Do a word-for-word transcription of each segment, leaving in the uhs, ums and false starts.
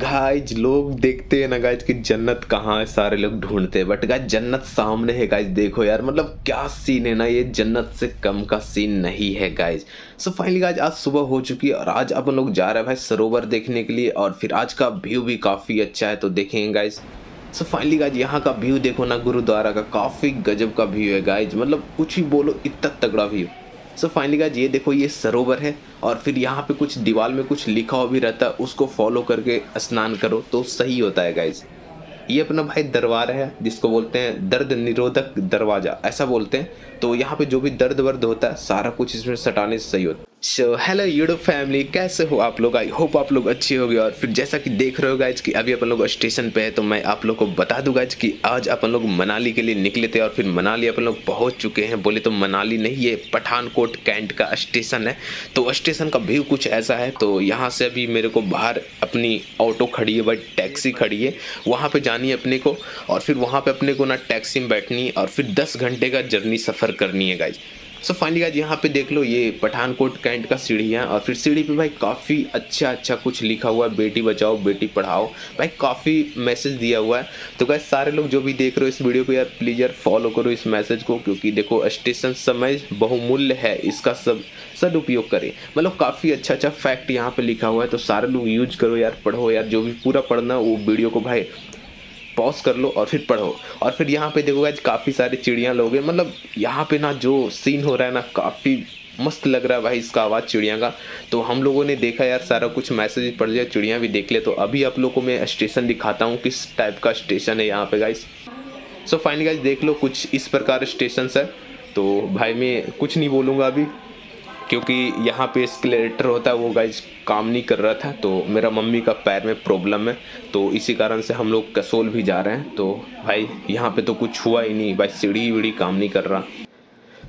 Guys लोग देखते हैं ना गाइज कि जन्नत कहाँ है, सारे लोग ढूंढते हैं, बट गाइज जन्नत सामने है गाइज। देखो यार मतलब क्या सीन है ना, ये जन्नत से कम का सीन नहीं है गाइज। सो फाइनली गाइज आज सुबह हो चुकी है और आज अपन लोग जा रहे हैं भाई सरोवर देखने के लिए, और फिर आज का व्यू भी काफ़ी अच्छा है तो देखेंगे गाइज। सो फाइनली गाइज यहाँ का व्यू देखो ना, गुरुद्वारा का काफ़ी गजब का व्यू है गाइज, मतलब कुछ ही बोलो इतना तगड़ा व्यू। सो फाइनली गाइज ये देखो ये सरोवर है, और फिर यहाँ पे कुछ दीवार में कुछ लिखा हुआ भी रहता है, उसको फॉलो करके स्नान करो तो सही होता है गाइज। ये अपना भाई दरबार है जिसको बोलते हैं दर्द निरोधक दरवाज़ा, ऐसा बोलते हैं। तो यहाँ पे जो भी दर्द वर्द होता है सारा कुछ इसमें सटाने से सही होता है। सो हेलो यूट्यूब फैमिली, कैसे हो आप लोग, आई होप आप लोग अच्छे हो गए। और फिर जैसा कि देख रहे हो गाइज कि अभी अपन लोग स्टेशन पे है, तो मैं आप लोग को बता दूं गाइज कि आज अपन लोग मनाली के लिए निकले थे और फिर मनाली अपन लोग पहुंच चुके हैं। बोले तो मनाली नहीं, ये पठानकोट कैंट का स्टेशन है। तो स्टेशन का व्यू कुछ ऐसा है। तो यहाँ से अभी मेरे को बाहर अपनी ऑटो खड़ी है भाई, टैक्सी खड़ी है, वहाँ पर जानी है अपने को, और फिर वहाँ पर अपने को ना टैक्सी में बैठनी है और फिर दस घंटे का जर्नी सफ़र करनी है गाइज। सो फाइनली गाइज यहाँ पे देख लो ये पठानकोट कैंट का सीढ़ी है, और फिर सीढ़ी पे भाई काफ़ी अच्छा अच्छा कुछ लिखा हुआ है, बेटी बचाओ बेटी पढ़ाओ, भाई काफ़ी मैसेज दिया हुआ है। तो गाइज सारे लोग जो भी देख रहे हो इस वीडियो को यार प्लीज़ यार फॉलो करो इस मैसेज को, क्योंकि देखो स्टेशन समय बहुमूल्य है, इसका सब सदुपयोग करें। मतलब काफ़ी अच्छा अच्छा फैक्ट यहाँ पर लिखा हुआ है, तो सारे लोग यूज करो यार, पढ़ो यार, जो भी पूरा पढ़ना वो वीडियो को भाई पॉज कर लो और फिर पढ़ो। और फिर यहाँ पे देखो गाइज काफ़ी सारी चिड़िया लोग हैं, मतलब यहाँ पे ना जो सीन हो रहा है ना काफ़ी मस्त लग रहा है भाई, इसका आवाज़ चिड़िया का। तो हम लोगों ने देखा यार सारा कुछ मैसेज पढ़ लिया, चिड़िया भी देख लिया। तो अभी आप लोगों को मैं स्टेशन दिखाता हूँ किस टाइप का स्टेशन है यहाँ पे गाइज। सो फाइनली गाइज देख लो कुछ इस प्रकार स्टेशन है। तो भाई मैं कुछ नहीं बोलूँगा अभी, क्योंकि यहाँ पे एस्केलेटर होता है वो गाइज काम नहीं कर रहा था, तो मेरा मम्मी का पैर में प्रॉब्लम है, तो इसी कारण से हम लोग कसोल भी जा रहे हैं। तो भाई यहाँ पे तो कुछ हुआ ही नहीं भाई, सीढ़ी वीढ़ी काम नहीं कर रहा।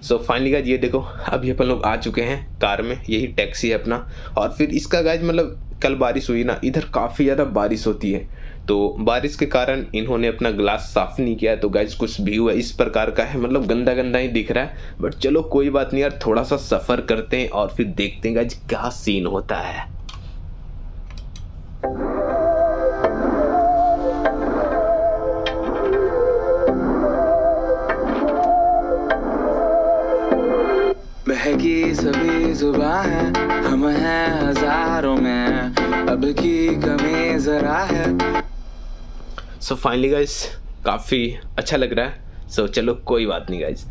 सो फाइनली गाइज ये देखो अभी अपन लोग आ चुके हैं कार में, यही टैक्सी है अपना। और फिर इसका गाइज मतलब कल बारिश हुई ना, इधर काफ़ी ज़्यादा बारिश होती है, तो बारिश के कारण इन्होंने अपना ग्लास साफ़ नहीं किया है। तो गाइज कुछ व्यू है इस प्रकार का है, मतलब गंदा गंदा ही दिख रहा है, बट चलो कोई बात नहीं यार, थोड़ा सा सफ़र करते हैं और फिर देखते हैं गाइज क्या सीन होता है। महकी सभी जुबां है, हम हैं हजारों में, अब की कमी जरा है। सो फाइनली गाइज काफ़ी अच्छा लग रहा है, सो so, चलो कोई बात नहीं गाइज।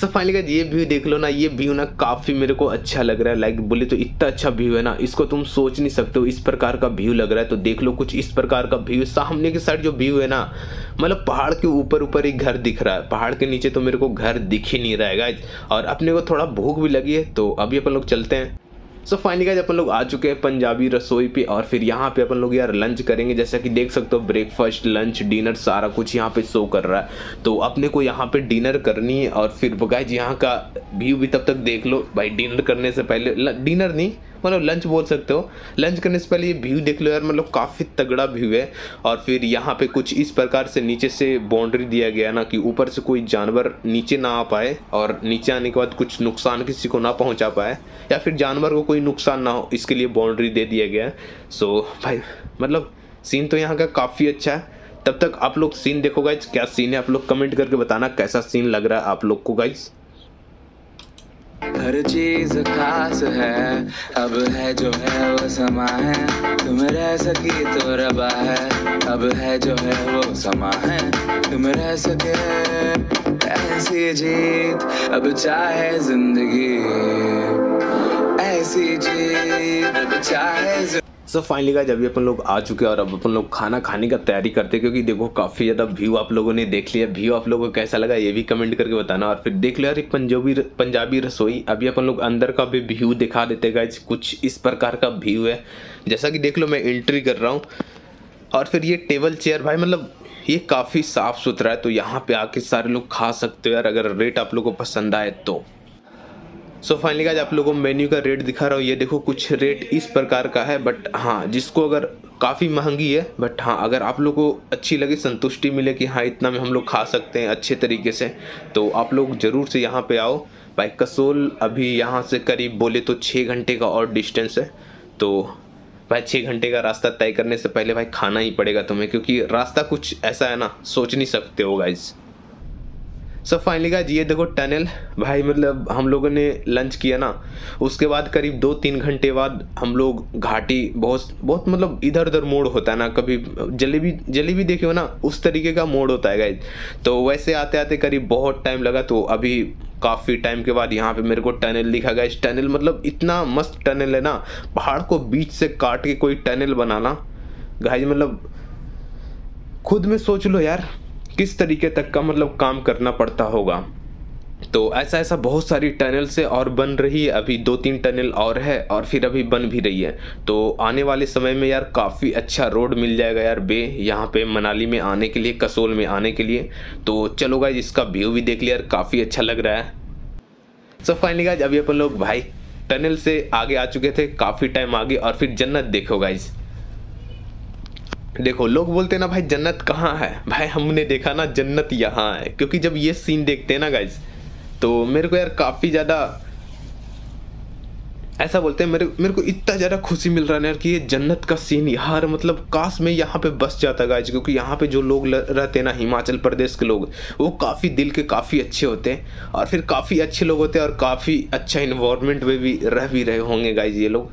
सो फाइनली गाइज ये व्यू देख लो ना, ये व्यू ना काफ़ी मेरे को अच्छा लग रहा है, लाइक like, बोले तो इतना अच्छा व्यू है ना, इसको तुम सोच नहीं सकते हो, इस प्रकार का व्यू लग रहा है। तो देख लो कुछ इस प्रकार का व्यू, सामने के साइड जो व्यू है ना, मतलब पहाड़ के ऊपर ऊपर ही घर दिख रहा है, पहाड़ के नीचे तो मेरे को घर दिख ही नहीं रहा है गाइज। और अपने को थोड़ा भूख भी लगी है, तो अभी अपन लोग चलते हैं। सो फाइनली गाइज अपन लोग आ चुके हैं पंजाबी रसोई पे, और फिर यहाँ पे अपन लोग यार लंच करेंगे। जैसा कि देख सकते हो ब्रेकफास्ट लंच डिनर सारा कुछ यहाँ पे शो कर रहा है, तो अपने को यहाँ पे डिनर करनी है। और फिर गाइज यहाँ का व्यू भी तब तक देख लो भाई, डिनर करने से पहले, डिनर नहीं मतलब लंच बोल सकते हो, लंच करने से पहले ये व्यू देख लो यार, मतलब काफ़ी तगड़ा व्यू है। और फिर यहाँ पे कुछ इस प्रकार से नीचे से बाउंड्री दिया गया ना, कि ऊपर से कोई जानवर नीचे ना आ पाए, और नीचे आने के बाद कुछ नुकसान किसी को ना पहुँचा पाए, या फिर जानवर को कोई नुकसान ना हो, इसके लिए बाउंड्री दे दिया गया है। सो भाई मतलब सीन तो यहाँ का काफ़ी अच्छा है। तब तक आप लोग सीन देखो गाइज, क्या सीन है आप लोग कमेंट करके बताना कैसा सीन लग रहा है आप लोग को गाइज। हर चीज खास है, अब है जो है वो समा है, तुम रह सके तो रबा है, अब है जो है वो समा है, तुम रह सके ऐसी जीत, अब चाहे जिंदगी ऐसी जीत, अब चाहे। सो फाइनली गाइज अभी अपन लोग आ चुके हैं और अब अपन लोग खाना खाने का तैयारी करते हैं, क्योंकि देखो काफ़ी ज़्यादा व्यू आप लोगों ने देख लिया। व्यू आप लोगों को कैसा लगा ये भी कमेंट करके बताना। और फिर देख लो यार पंजाबी पंजाबी रसोई, अभी अपन लोग अंदर का भी व्यू दिखा देते गाइज, कुछ इस प्रकार का व्यू है। जैसा कि देख लो मैं एंट्री कर रहा हूँ, और फिर ये टेबल चेयर भाई मतलब ये काफ़ी साफ़ सुथरा है, तो यहाँ पर आके सारे लोग खा सकते हो यार, अगर रेट आप लोग को पसंद आए तो। सो फाइनली गाइज आप लोगों को मेन्यू का रेट दिखा रहा हूँ, ये देखो कुछ रेट इस प्रकार का है, बट हाँ जिसको अगर काफ़ी महंगी है, बट हाँ अगर आप लोग को अच्छी लगे, संतुष्टि मिले कि हाँ इतना में हम लोग खा सकते हैं अच्छे तरीके से, तो आप लोग ज़रूर से यहाँ पे आओ भाई। कसोल अभी यहाँ से करीब बोले तो छः घंटे का और डिस्टेंस है, तो भाई छः घंटे का रास्ता तय करने से पहले भाई खाना ही पड़ेगा तुम्हें, क्योंकि रास्ता कुछ ऐसा है ना, सोच नहीं सकते हो गाइज। सो फाइनली गाइज ये देखो टनल भाई, मतलब हम लोगों ने लंच किया ना, उसके बाद करीब दो तीन घंटे बाद हम लोग घाटी, बहुत बहुत मतलब इधर उधर मोड़ होता है ना, कभी जलेबी जलेबी देखियो ना, उस तरीके का मोड़ होता है गाइज। तो वैसे आते आते करीब बहुत टाइम लगा, तो अभी काफ़ी टाइम के बाद यहाँ पे मेरे को टनल दिखा गाइज। टनल मतलब इतना मस्त टनल है ना, पहाड़ को बीच से काट के कोई टनल बनाना गाइज, मतलब खुद में सोच लो यार किस तरीके तक का मतलब काम करना पड़ता होगा। तो ऐसा ऐसा बहुत सारी टनल से और बन रही है, अभी दो तीन टनल और है और फिर अभी बन भी रही है। तो आने वाले समय में यार काफ़ी अच्छा रोड मिल जाएगा यार बे, यहाँ पे मनाली में आने के लिए, कसोल में आने के लिए। तो चलो गाइज इसका व्यू भी देख लिया यार, काफ़ी अच्छा लग रहा है। सो फाइनली गाइज अभी अपन लोग भाई टनल से आगे आ चुके थे, काफ़ी टाइम आगे, और फिर जन्नत देखो गाइज। देखो लोग बोलते हैं ना भाई जन्नत कहाँ है, भाई हमने देखा ना जन्नत यहाँ है, क्योंकि जब ये सीन देखते हैं ना गाइज तो मेरे को यार काफ़ी ज़्यादा ऐसा बोलते हैं, मेरे मेरे को इतना ज़्यादा खुशी मिल रहा है यार कि ये जन्नत का सीन यार, मतलब काश मैं यहाँ पे बस जाता गाइज, क्योंकि यहाँ पे जो लोग रहते हैं ना हिमाचल प्रदेश के लोग, वो काफ़ी दिल के काफ़ी अच्छे होते हैं, और फिर काफ़ी अच्छे लोग होते हैं, और काफ़ी अच्छा इन्वायरमेंट में भी रह भी रहे होंगे गाइज ये लोग।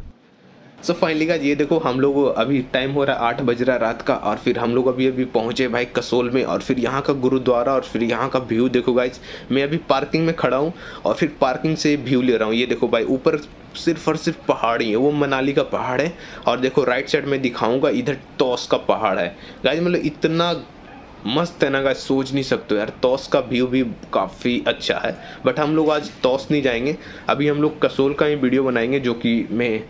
सो फाइनली गाइज ये देखो हम लोग अभी टाइम हो रहा है आठ बज रहा रात का, और फिर हम लोग अभी अभी पहुंचे भाई कसोल में, और फिर यहाँ का गुरुद्वारा और फिर यहाँ का व्यू देखो गाइज। मैं अभी पार्किंग में खड़ा हूँ और फिर पार्किंग से व्यू ले रहा हूँ। ये देखो भाई ऊपर सिर्फ और सिर्फ पहाड़ ही है, वो मनाली का पहाड़ है, और देखो राइट साइड में दिखाऊँगा इधर तोस का पहाड़ है गाइज। मतलब इतना मस्त है ना गाइज, सोच नहीं सकते यार। तोस का व्यू भी काफ़ी अच्छा है, बट हम लोग आज तोस नहीं जाएंगे, अभी हम लोग कसोल का ही वीडियो बनाएंगे, जो कि मैं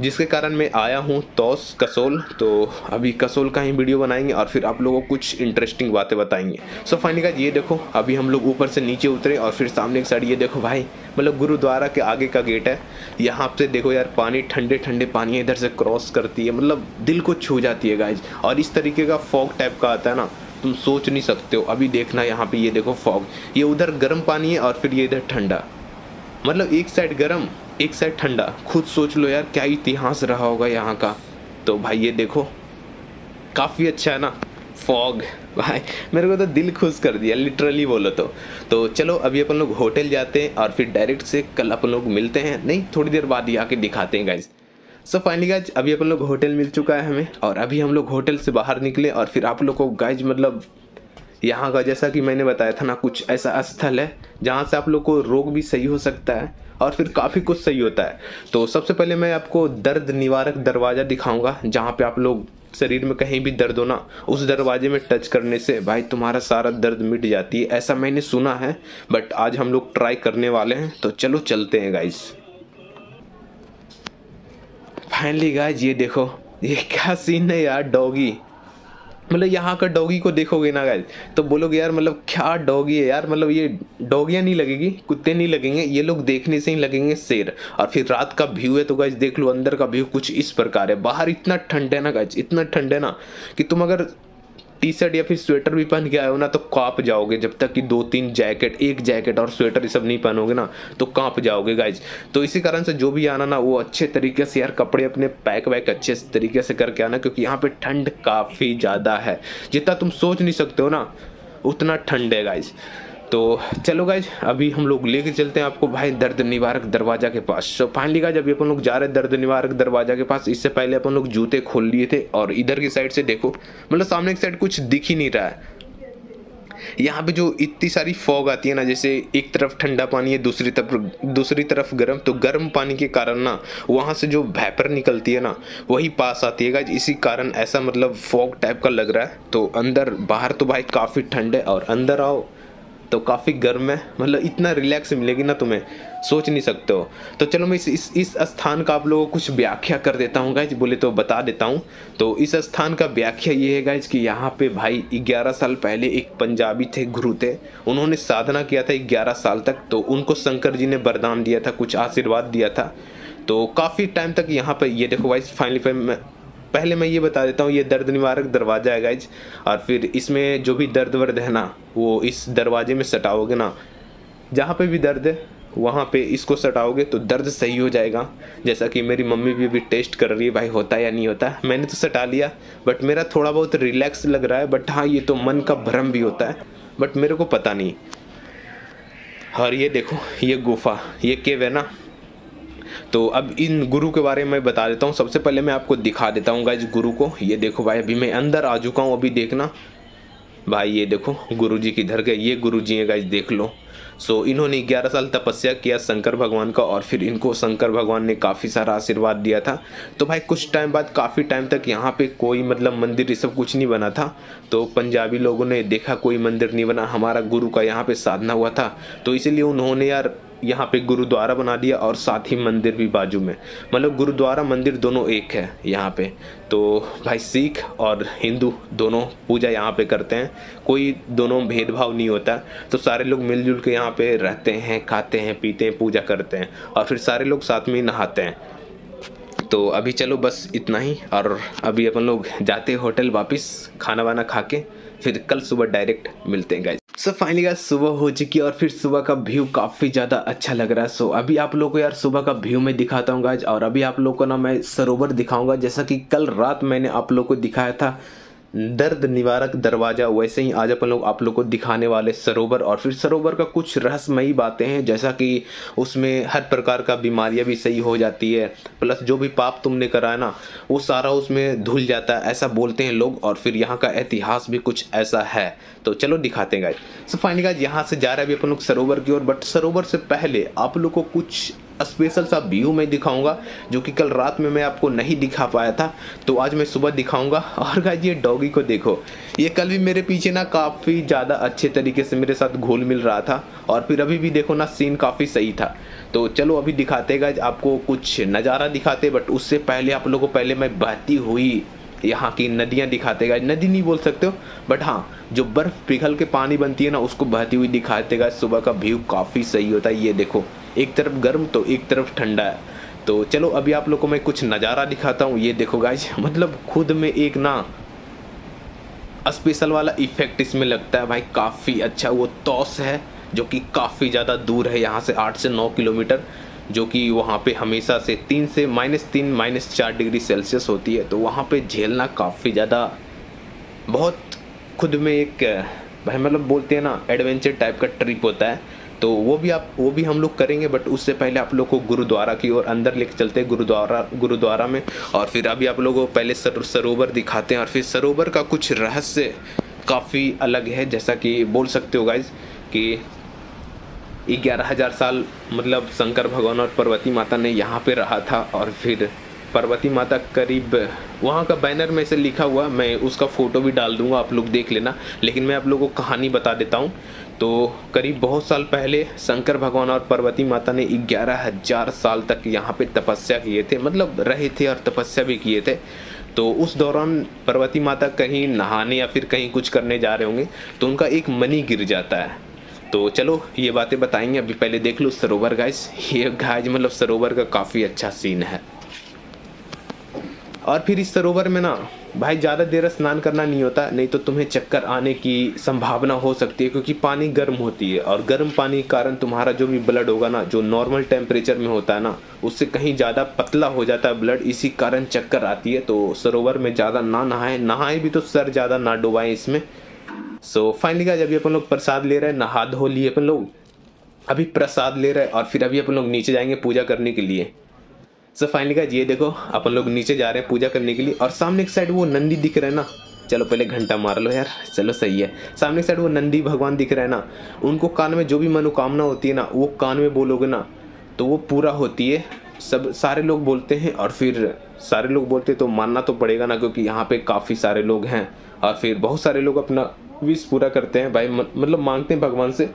जिसके कारण मैं आया हूँ तोस कसोल। तो अभी कसोल का ही वीडियो बनाएंगे और फिर आप लोगों को कुछ इंटरेस्टिंग बातें बताएंगे। सो फाइनली गाइस ये देखो अभी हम लोग ऊपर से नीचे उतरे और फिर सामने एक साइड ये देखो भाई मतलब गुरुद्वारा के आगे का गेट है। यहाँ से देखो यार पानी, ठंडे ठंडे पानी इधर से क्रॉस करती है, मतलब दिल को छू जाती है गाइज। और इस तरीके का फॉग टाइप का आता है ना, तुम सोच नहीं सकते हो। अभी देखना यहाँ पर ये देखो फॉग, ये उधर गर्म पानी है और फिर ये इधर ठंडा, मतलब एक साइड गर्म एक साइड ठंडा। खुद सोच लो यार क्या इतिहास रहा होगा यहाँ का। तो भाई ये देखो काफ़ी अच्छा है ना फॉग, भाई मेरे को तो दिल खुश कर दिया लिटरली बोलो तो। तो चलो अभी अपन लोग होटल जाते हैं और फिर डायरेक्ट से कल अपन लोग मिलते हैं, नहीं थोड़ी देर बाद ही आके दिखाते हैं गाइज। सो फाइनली गाइज अभी अपन लोग होटल मिल चुका है हमें, और अभी हम लोग होटल से बाहर निकले और फिर आप लोग को गाइज मतलब यहाँ का जैसा कि मैंने बताया था ना कुछ ऐसा स्थल है जहाँ से आप लोग को रोग भी सही हो सकता है और फिर काफ़ी कुछ सही होता है। तो सबसे पहले मैं आपको दर्द निवारक दरवाज़ा दिखाऊंगा, जहाँ पे आप लोग शरीर में कहीं भी दर्द हो ना, उस दरवाजे में टच करने से भाई तुम्हारा सारा दर्द मिट जाती है, ऐसा मैंने सुना है। बट आज हम लोग ट्राई करने वाले हैं, तो चलो चलते हैं गाइज। फाइनली गाइज ये देखो ये क्या सीन है यार, डॉगी, मतलब यहाँ का डॉगी को देखोगे ना गाइज तो बोलोगे यार मतलब क्या डॉगी है यार, मतलब ये डॉगियाँ नहीं लगेगी, कुत्ते नहीं लगेंगे, ये लोग देखने से ही लगेंगे शेर। और फिर रात का व्यू है तो गाइज देख लो अंदर का व्यू कुछ इस प्रकार है। बाहर इतना ठंड है ना गाइज, इतना ठंड है ना कि तुम अगर टी शर्ट या फिर स्वेटर भी पहन के आए हो ना तो काँप जाओगे, जब तक कि दो तीन जैकेट, एक जैकेट और स्वेटर ये सब नहीं पहनोगे ना तो काँप जाओगे गाइज। तो इसी कारण से जो भी आना ना वो अच्छे तरीके से यार कपड़े अपने पैक वैक अच्छे तरीके से करके आना, क्योंकि यहाँ पे ठंड काफ़ी ज़्यादा है, जितना तुम सोच नहीं सकते हो ना उतना ठंड है गाइज। तो चलो गाइज अभी हम लोग लेके चलते हैं आपको भाई दर्द निवारक दरवाज़ा के पास। सो फाइनली गाइज अभी अपन लोग जा रहे हैं दर्द निवारक दरवाज़ा के पास। इससे पहले अपन लोग जूते खोल लिए थे, और इधर की साइड से देखो मतलब सामने की साइड कुछ दिख ही नहीं रहा है। यहाँ पे जो इतनी सारी फॉग आती है ना, जैसे एक तरफ ठंडा पानी है दूसरी तरफ दूसरी तरफ गर्म, तो गर्म पानी के कारण ना वहाँ से जो वेपर निकलती है ना वही पास आती है गाइज, इसी कारण ऐसा मतलब फॉग टाइप का लग रहा है। तो अंदर बाहर तो भाई काफ़ी ठंड है और अंदर आओ तो काफ़ी गर्म है, मतलब इतना रिलैक्स मिलेगी ना तुम्हें, सोच नहीं सकते हो। तो चलो मैं इस इस, इस स्थान का आप लोगों को कुछ व्याख्या कर देता हूँ गाइज, बोले तो बता देता हूँ। तो इस स्थान का व्याख्या ये है गाइज कि यहाँ पे भाई ग्यारह साल पहले एक पंजाबी थे, गुरु थे, उन्होंने साधना किया था ग्यारह साल तक। तो उनको शंकर जी ने वरदान दिया था, कुछ आशीर्वाद दिया था, तो काफ़ी टाइम तक यहाँ पर ये देखो गाइज। फाइनली फाइनल पहले मैं ये बता देता हूँ ये दर्द निवारक दरवाज़ा है गाइज, और फिर इसमें जो भी दर्द वर्द है ना वो इस दरवाजे में सटाओगे ना, जहाँ पे भी दर्द है वहाँ पे इसको सटाओगे तो दर्द सही हो जाएगा। जैसा कि मेरी मम्मी भी अभी टेस्ट कर रही है भाई होता या नहीं होता। मैंने तो सटा लिया बट मेरा थोड़ा बहुत रिलैक्स लग रहा है। बट हाँ ये तो मन का भ्रम भी होता है बट मेरे को पता नहीं। और ये देखो ये गुफा, ये केव है ना। तो अब इन गुरु के बारे में बता देता हूँ। सबसे पहले मैं आपको दिखा देता हूँ गाइस गुरु को। ये देखो भाई अभी मैं अंदर आ चुका हूँ। अभी देखना भाई ये देखो गुरुजी किधर गए। ये गुरुजी हैं गाइस देख लो। सो इन्होंने ग्यारह साल तपस्या किया शंकर भगवान का और फिर इनको शंकर भगवान ने काफ़ी सारा आशीर्वाद दिया था। तो भाई कुछ टाइम बाद काफ़ी टाइम तक यहाँ पे कोई मतलब मंदिर ये सब कुछ नहीं बना था। तो पंजाबी लोगों ने देखा कोई मंदिर नहीं बना, हमारा गुरु का यहाँ पे साधना हुआ था तो इसीलिए उन्होंने यार यहाँ पे गुरुद्वारा बना दिया और साथ ही मंदिर भी बाजू में। मतलब गुरुद्वारा मंदिर दोनों एक है यहाँ पे। तो भाई सिख और हिंदू दोनों पूजा यहाँ पे करते हैं, कोई दोनों भेदभाव नहीं होता। तो सारे लोग मिलजुल के यहाँ पे रहते हैं, खाते हैं, पीते हैं, पूजा करते हैं और फिर सारे लोग साथ में नहाते हैं। तो अभी चलो बस इतना ही। और अभी अपन लोग जाते हैं होटल वापस खाना वाना खा के, फिर कल सुबह डायरेक्ट मिलते हैं गाइस। सो फाइनली गाइस सुबह हो चुकी है और फिर सुबह का व्यू काफ़ी ज़्यादा अच्छा लग रहा है। सो so, अभी आप लोगों को यार सुबह का व्यू मैं दिखाता हूँ गाइस। और अभी आप लोगों को ना मैं सरोवर दिखाऊंगा जैसा कि कल रात मैंने आप लोगों को दिखाया था दर्द निवारक दरवाज़ा, वैसे ही आज अपन लोग आप लोगों को दिखाने वाले सरोवर। और फिर सरोवर का कुछ रहस्यमयी बातें हैं जैसा कि उसमें हर प्रकार का बीमारियां भी सही हो जाती है, प्लस जो भी पाप तुमने करा है ना वो सारा उसमें धुल जाता है ऐसा बोलते हैं लोग। और फिर यहाँ का इतिहास भी कुछ ऐसा है तो चलो दिखाते हैं गाइस। सो फाइनली गाइस यहाँ से जा रहे हैं अभी अपन लोग सरोवर की ओर। बट सरोवर से पहले आप लोग को कुछ स्पेशल सा व्यू मैं दिखाऊंगा जो कि कल रात में मैं आपको नहीं दिखा पाया था तो आज मैं सुबह दिखाऊंगा। और गाइस ये डॉगी को देखो, ये कल भी मेरे पीछे ना काफ़ी ज़्यादा अच्छे तरीके से मेरे साथ घुल मिल रहा था और फिर अभी भी देखो ना सीन काफ़ी सही था। तो चलो अभी दिखाते गाइस आपको कुछ नज़ारा दिखाते। बट उससे पहले आप लोगों को पहले मैं बहती हुई यहाँ की नदियाँ दिखाते गाइस। नदी नहीं बोल सकते हो बट हाँ जो बर्फ़ पिघल के पानी बनती है ना उसको बहती हुई दिखाते गाइस। सुबह का व्यू काफ़ी सही होता है। ये देखो एक तरफ गर्म तो एक तरफ ठंडा है। तो चलो अभी आप लोगों को मैं कुछ नज़ारा दिखाता हूँ। ये देखो गाइस मतलब खुद में एक ना स्पेशल वाला इफेक्ट इसमें लगता है भाई काफ़ी अच्छा। वो तौस है जो कि काफ़ी ज़्यादा दूर है यहाँ से आठ से नौ किलोमीटर, जो कि वहाँ पे हमेशा से तीन से माइनस तीन माइनस चार डिग्री सेल्सियस होती है। तो वहाँ पे झेलना काफ़ी ज़्यादा बहुत खुद में एक भाई मतलब बोलते हैं ना एडवेंचर टाइप का ट्रिप होता है। तो वो भी आप वो भी हम लोग करेंगे। बट उससे पहले आप लोग को गुरुद्वारा की ओर अंदर लेके चलते हैं गुरुद्वारा गुरुद्वारा में। और फिर अभी आप लोगों को पहले सर, सरोवर दिखाते हैं। और फिर सरोवर का कुछ रहस्य काफ़ी अलग है जैसा कि बोल सकते हो गाइज कि ग्यारह हज़ार साल मतलब शंकर भगवान और पार्वती माता ने यहाँ पे रहा था। और फिर पार्वती माता करीब वहाँ का बैनर में से लिखा हुआ, मैं उसका फ़ोटो भी डाल दूंगा आप लोग देख लेना। लेकिन मैं आप लोगों को कहानी बता देता हूँ। तो करीब बहुत साल पहले शंकर भगवान और पार्वती माता ने ग्यारह हज़ार साल तक यहाँ पे तपस्या किए थे, मतलब रहे थे और तपस्या भी किए थे। तो उस दौरान पार्वती माता कहीं नहाने या फिर कहीं कुछ करने जा रहे होंगे तो उनका एक मणि गिर जाता है। तो चलो ये बातें बताएंगे, अभी पहले देख लो सरोवर गाइस। ये गाइस मतलब सरोवर का काफ़ी अच्छा सीन है। और फिर इस सरोवर में ना भाई ज़्यादा देर स्नान करना नहीं होता, नहीं तो तुम्हें चक्कर आने की संभावना हो सकती है क्योंकि पानी गर्म होती है। और गर्म पानी के कारण तुम्हारा जो भी ब्लड होगा ना जो नॉर्मल टेम्परेचर में होता है ना उससे कहीं ज़्यादा पतला हो जाता है ब्लड, इसी कारण चक्कर आती है। तो सरोवर में ज़्यादा ना नहाएं, नहाएं भी तो सर ज़्यादा ना डुबाएं इसमें। सो फाइनली गाइस अभी अपन लोग प्रसाद ले रहे हैं, नहा धो लिए अपन लोग, अभी प्रसाद ले रहे हैं और फिर अभी अपन लोग नीचे जाएंगे पूजा करने के लिए। सो फाइनली गाइस ये देखो अपन लोग नीचे जा रहे हैं पूजा करने के लिए। और सामने एक साइड वो नंदी दिख रहा है ना, चलो पहले घंटा मार लो यार, चलो सही है। सामने एक साइड वो नंदी भगवान दिख रहा है ना, उनको कान में जो भी मनोकामना होती है ना वो कान में बोलोगे ना तो वो पूरा होती है, सब सारे लोग बोलते हैं। और फिर सारे लोग बोलते तो मानना तो पड़ेगा ना क्योंकि यहाँ पे काफ़ी सारे लोग हैं। और फिर बहुत सारे लोग अपना विश पूरा करते हैं भाई, मतलब मांगते हैं भगवान से,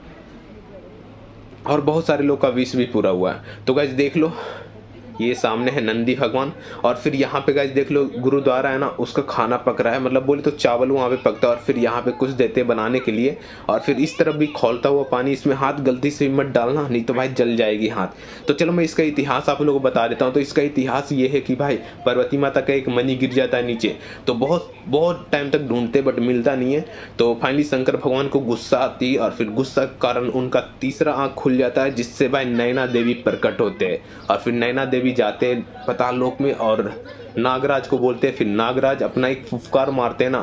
और बहुत सारे लोग का विश भी पूरा हुआ है। तो गाइस देख लो ये सामने है नंदी भगवान। और फिर यहाँ पे गाइस देख लो गुरुद्वारा है ना, उसका खाना पक रहा है, मतलब बोले तो चावल वहाँ पे पकता है। और फिर यहाँ पे कुछ देते बनाने के लिए। और फिर इस तरफ भी खौलता हुआ पानी, इसमें हाथ गलती से मत डालना नहीं तो भाई जल जाएगी हाथ। तो चलो मैं इसका इतिहास आप लोगों को बता देता हूँ। तो इसका इतिहास ये है कि भाई पार्वती माता का एक मणि गिर जाता है नीचे, तो बहुत बहुत टाइम तक ढूंढते बट मिलता नहीं है। तो फाइनली शंकर भगवान को गुस्सा आती है और फिर गुस्सा के कारण उनका तीसरा आँख खुल जाता है, जिससे भाई नैना देवी प्रकट होते हैं। और फिर नैना देवी जाते हैं पाताललोक में और नागराज को बोलते हैं। फिर नागराज अपना एक फुफकार मारते हैं ना,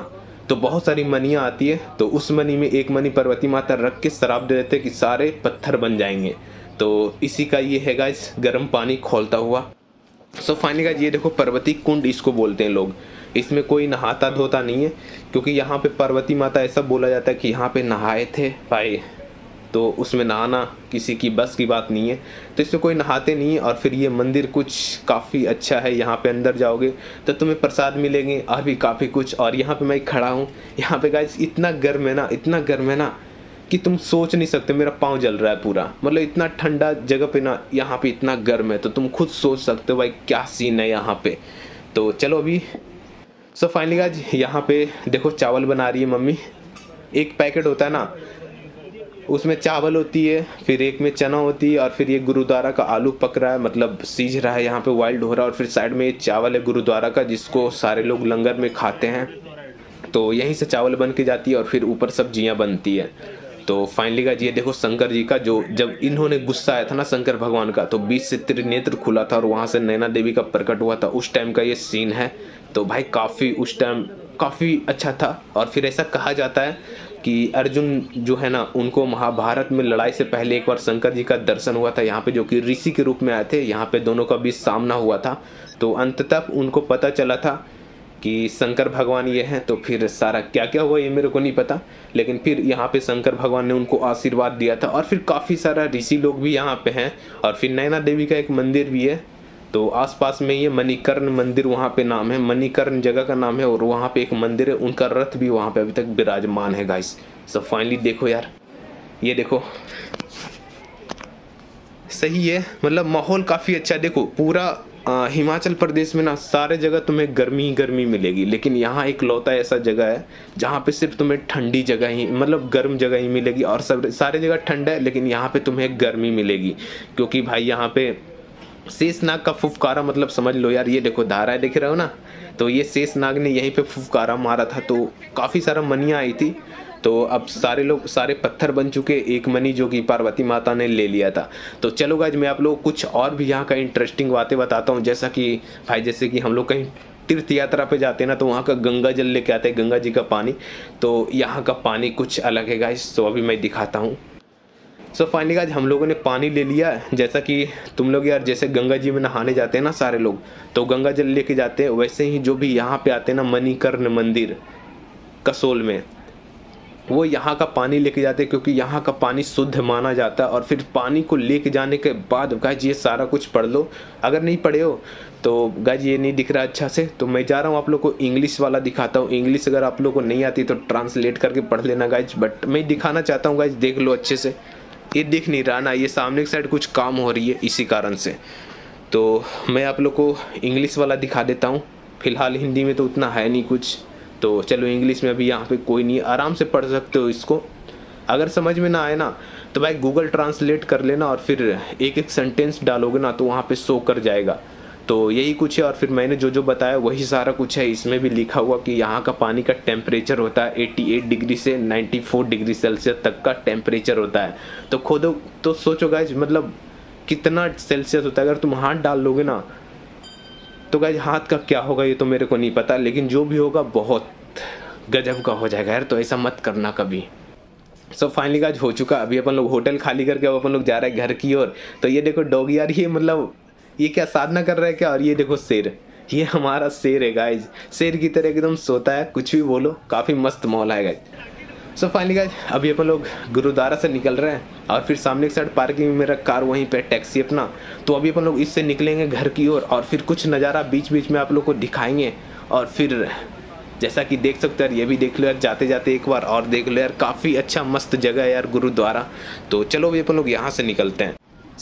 तो बहुत सारी मनियाँ आती है। तो उस मनी में एक मनी पार्वती माता रख के शराब दे देते कि सारे पत्थर बन जाएंगे। तो इसी का ये है गाइस गर्म पानी खौलता हुआ। सो फाइनली गाइस ये देखो पार्वती कुंड इसको बोलते हैं लोग। इसमें कोई नहाता धोता नहीं है, क्योंकि यहाँ पे पार्वती माता ऐसा बोला जाता है कि यहाँ पे नहाए थे भाई, तो उसमें नहाना किसी की बस की बात नहीं है। तो इसमें कोई नहाते नहीं है। और फिर ये मंदिर कुछ काफ़ी अच्छा है, यहाँ पे अंदर जाओगे तो तुम्हें प्रसाद मिलेंगे और भी काफ़ी कुछ। और यहाँ पे मैं खड़ा हूँ, यहाँ पे गाइस इतना गर्म है ना, इतना गर्म है ना कि तुम सोच नहीं सकते। मेरा पाँव जल रहा है पूरा, मतलब इतना ठंडा जगह पे ना यहाँ पे इतना गर्म है, तो तुम खुद सोच सकते हो भाई क्या सीन है यहाँ पे। तो चलो अभी सो फाइनली गाइस यहाँ पे देखो चावल बना रही है मम्मी। एक पैकेट होता है ना, उसमें चावल होती है, फिर एक में चना होती है, और फिर ये गुरुद्वारा का आलू पक रहा है, मतलब सीज रहा है यहाँ पे, वाइल्ड हो रहा है। और फिर साइड में ये चावल है गुरुद्वारा का, जिसको सारे लोग लंगर में खाते हैं। तो यहीं से चावल बन के जाती है और फिर ऊपर सब्जियाँ बनती है। तो फाइनली गाइस ये देखो शंकर जी का, जो जब इन्होंने गुस्सा आया था ना शंकर भगवान का, तो बीच से त्रिनेत्र खुला था और वहाँ से नैना देवी का प्रकट हुआ था। उस टाइम का ये सीन है। तो भाई काफ़ी उस टाइम काफ़ी अच्छा था। और फिर ऐसा कहा जाता है कि अर्जुन जो है ना, उनको महाभारत में लड़ाई से पहले एक बार शंकर जी का दर्शन हुआ था यहाँ पे, जो कि ऋषि के रूप में आए थे। यहाँ पे दोनों का बीच सामना हुआ था। तो अंततः उनको पता चला था कि शंकर भगवान ये हैं। तो फिर सारा क्या क्या हुआ ये मेरे को नहीं पता, लेकिन फिर यहाँ पे शंकर भगवान ने उनको आशीर्वाद दिया था। और फिर काफ़ी सारा ऋषि लोग भी यहाँ पे हैं। और फिर नैना देवी का एक मंदिर भी है, तो आसपास में ये मणिकर्ण मंदिर वहाँ पे नाम है, मणिकर्ण जगह का नाम है। और वहाँ पे एक मंदिर है, उनका रथ भी वहाँ पे अभी तक विराजमान है गाइस। सो फाइनली देखो यार, ये देखो सही है, मतलब माहौल काफ़ी अच्छा है। देखो पूरा आ, हिमाचल प्रदेश में ना सारे जगह तुम्हें गर्मी ही गर्मी मिलेगी, लेकिन यहाँ एक लौता ऐसा जगह है जहाँ पे सिर्फ तुम्हें ठंडी जगह ही, मतलब गर्म जगह ही मिलेगी। और सब सारे जगह ठंडा है, लेकिन यहाँ पे तुम्हें गर्मी मिलेगी, क्योंकि भाई यहाँ पे शेषनाग का फुफकारा, मतलब समझ लो यार। ये देखो धारा है, देख रहे हो ना, तो ये शेषनाग ने यहीं पे फुफकारा मारा था। तो काफ़ी सारा मनियाँ आई थी। तो अब सारे लोग सारे पत्थर बन चुके, एक मनी जो कि पार्वती माता ने ले लिया था। तो चलो गाइस मैं आप लोगों को कुछ और भी यहाँ का इंटरेस्टिंग बातें बताता हूँ। जैसा कि भाई जैसे कि हम लोग कहीं तीर्थ यात्रा पे जाते हैं ना, तो वहाँ का गंगा जल लेके आते हैं, गंगा जी का पानी। तो यहाँ का पानी कुछ अलग है गाइस, तो अभी मैं दिखाता हूँ। सो फाइनली गाइस हम लोगों ने पानी ले लिया। जैसा कि तुम लोग यार जैसे गंगा जी में नहाने जाते हैं ना सारे लोग, तो गंगा जल लेके जाते हैं, वैसे ही जो भी यहाँ पे आते हैं ना मणिकर्ण मंदिर कसोल में, वो यहाँ का पानी लेके जाते हैं, क्योंकि यहाँ का पानी शुद्ध माना जाता है। और फिर पानी को लेके जाने के बाद गाइस ये सारा कुछ पढ़ लो, अगर नहीं पढ़े हो तो गाइस ये नहीं दिख रहा अच्छा से, तो मैं जा रहा हूँ आप लोग को इंग्लिश वाला दिखाता हूँ। इंग्लिश अगर आप लोग को नहीं आती तो ट्रांसलेट करके पढ़ लेना गाइस, बट मैं दिखाना चाहता हूँ गाइस, देख लो अच्छे से। ये दिख नहीं रहा ना, ये सामने की साइड कुछ काम हो रही है इसी कारण से, तो मैं आप लोग को इंग्लिश वाला दिखा देता हूँ। फिलहाल हिंदी में तो उतना है नहीं कुछ, तो चलो इंग्लिश में अभी यहाँ पे कोई नहीं, आराम से पढ़ सकते हो इसको। अगर समझ में ना आए ना तो भाई गूगल ट्रांसलेट कर लेना, और फिर एक एक सेंटेंस डालोगे ना तो वहाँ पे शो कर जाएगा। तो यही कुछ है। और फिर मैंने जो जो बताया वही सारा कुछ है। इसमें भी लिखा हुआ कि यहाँ का पानी का टेम्परेचर होता है अठासी डिग्री से चौरानवे डिग्री सेल्सियस तक का टेम्परेचर होता है। तो खोदो तो सोचो गाइस, मतलब कितना सेल्सियस होता है। अगर तुम हाथ डाल लोगे ना तो गाइस हाथ का क्या होगा ये तो मेरे को नहीं पता, लेकिन जो भी होगा बहुत गजब का हो जाएगा यार। तो ऐसा मत करना कभी। सो फाइनली गाइस हो चुका, अभी अपन लोग होटल खाली करके अब अपन लोग जा रहे हैं घर की ओर। तो ये देखो डॉग यार, ये मतलब ये क्या साधना कर रहा है क्या। और ये देखो शेर, ये हमारा शेर है गाइस, शेर की तरह एकदम सोता है, कुछ भी बोलो, काफ़ी मस्त माहौल है गाइस। सो फाइनली गाइस अभी अपन लोग गुरुद्वारा से निकल रहे हैं, और फिर सामने के साइड पार्किंग में मेरा कार वहीं पे टैक्सी अपना। तो अभी अपन लोग इससे निकलेंगे घर की ओर, और, और फिर कुछ नज़ारा बीच बीच में आप लोग को दिखाएंगे। और फिर जैसा कि देख सकते हो यार, ये भी देख लो यार जाते जाते एक बार और देख लो यार, काफ़ी अच्छा मस्त जगह है यार गुरुद्वारा। तो चलो अभी अपन लोग यहाँ से निकलते हैं।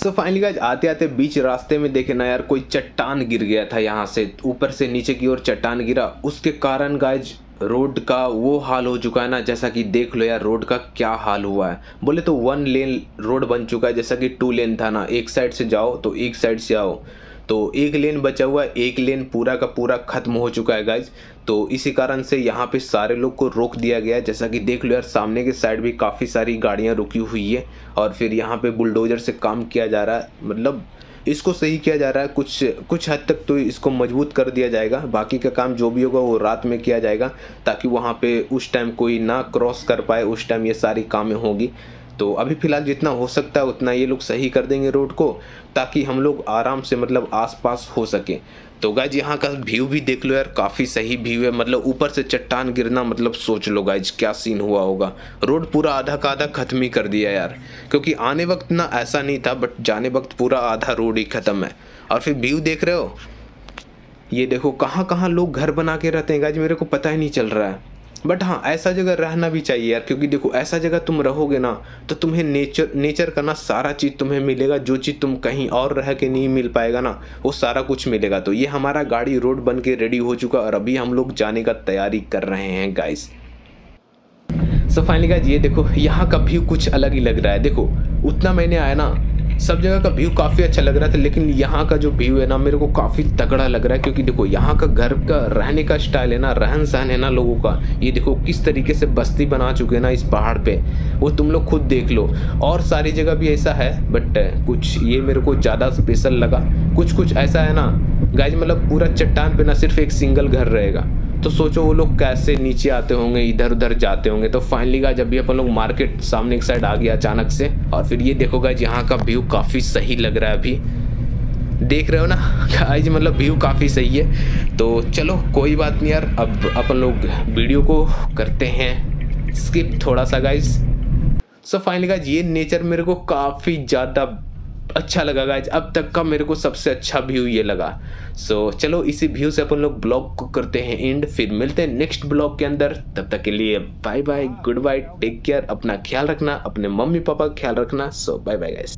सो फाइनली गाइज आते आते बीच रास्ते में देखे ना यार कोई चट्टान गिर गया था, यहाँ से ऊपर से नीचे की ओर चट्टान गिरा। उसके कारण गाइज रोड का वो हाल हो चुका है ना, जैसा कि देख लो यार रोड का क्या हाल हुआ है। बोले तो वन लेन रोड बन चुका है, जैसा कि टू लेन था ना, एक साइड से जाओ तो एक साइड से आओ, तो एक लेन बचा हुआ है, एक लेन पूरा का पूरा ख़त्म हो चुका है गाइज। तो इसी कारण से यहाँ पे सारे लोग को रोक दिया गया है, जैसा कि देख लो यार सामने के साइड भी काफ़ी सारी गाड़ियाँ रुकी हुई है और फिर यहाँ पे बुलडोजर से काम किया जा रहा है, मतलब इसको सही किया जा रहा है। कुछ कुछ हद तक तो इसको मजबूत कर दिया जाएगा, बाकी का काम जो भी होगा वो रात में किया जाएगा, ताकि वहाँ पर उस टाइम कोई ना क्रॉस कर पाए, उस टाइम ये सारी कामें होंगी। तो अभी फ़िलहाल जितना हो सकता है उतना ये लोग सही कर देंगे रोड को, ताकि हम लोग आराम से मतलब आसपास हो सके। तो गाइज यहाँ का व्यू भी देख लो यार, काफ़ी सही व्यू है, मतलब ऊपर से चट्टान गिरना, मतलब सोच लो गाइज क्या सीन हुआ होगा। रोड पूरा आधा का आधा ख़त्म ही कर दिया यार, क्योंकि आने वक्त ना ऐसा नहीं था, बट जाने वक्त पूरा आधा रोड ही ख़त्म है। और फिर व्यू देख रहे हो, ये देखो कहाँ कहाँ लोग घर बना के रहते हैं गाइज, मेरे को पता ही नहीं चल रहा है। बट हाँ, ऐसा जगह रहना भी चाहिए यार, क्योंकि देखो ऐसा जगह तुम रहोगे ना तो तुम्हें नेचर नेचर का ना सारा चीज़ तुम्हें मिलेगा, जो चीज़ तुम कहीं और रह के नहीं मिल पाएगा ना, वो सारा कुछ मिलेगा। तो ये हमारा गाड़ी रोड बन के रेडी हो चुका और अभी हम लोग जाने का तैयारी कर रहे हैं गाइस। सो फाइनली गाइस ये देखो यहाँ का व्यू कुछ अलग ही लग रहा है। देखो उतना मैंने आया ना, सब जगह का व्यू काफ़ी अच्छा लग रहा था, लेकिन यहाँ का जो व्यू है ना मेरे को काफ़ी तगड़ा लग रहा है, क्योंकि देखो यहाँ का घर का रहने का स्टाइल है ना, रहन सहन है ना लोगों का, ये देखो किस तरीके से बस्ती बना चुके हैं ना इस पहाड़ पे, वो तुम लोग खुद देख लो। और सारी जगह भी ऐसा है, बट कुछ ये मेरे को ज़्यादा स्पेशल लगा। कुछ कुछ ऐसा है ना गाइज, मतलब पूरा चट्टान पे ना सिर्फ एक सिंगल घर रहेगा, तो सोचो वो लोग कैसे नीचे आते होंगे, इधर उधर जाते होंगे। तो फाइनली गाइज अभी अपन लोग मार्केट सामने की साइड आ गया अचानक से, और फिर ये देखो गाइज यहाँ का व्यू काफ़ी सही लग रहा है, अभी देख रहे हो ना गाइज, मतलब व्यू काफ़ी सही है। तो चलो कोई बात नहीं यार, अब अपन लोग वीडियो को करते हैं स्किप थोड़ा सा गाइज। सो फाइनली गाइज ये नेचर मेरे को काफ़ी ज़्यादा अच्छा लगा गाइज, अब तक का मेरे को सबसे अच्छा व्यू ये लगा। सो so, चलो इसी व्यू से अपन लोग ब्लॉग को करते हैं एंड, फिर मिलते हैं नेक्स्ट ब्लॉग के अंदर। तब तक के लिए bye bye, good bye, take care, अपना ख्याल रखना, अपने मम्मी पापा का ख्याल रखना। So bye bye guys.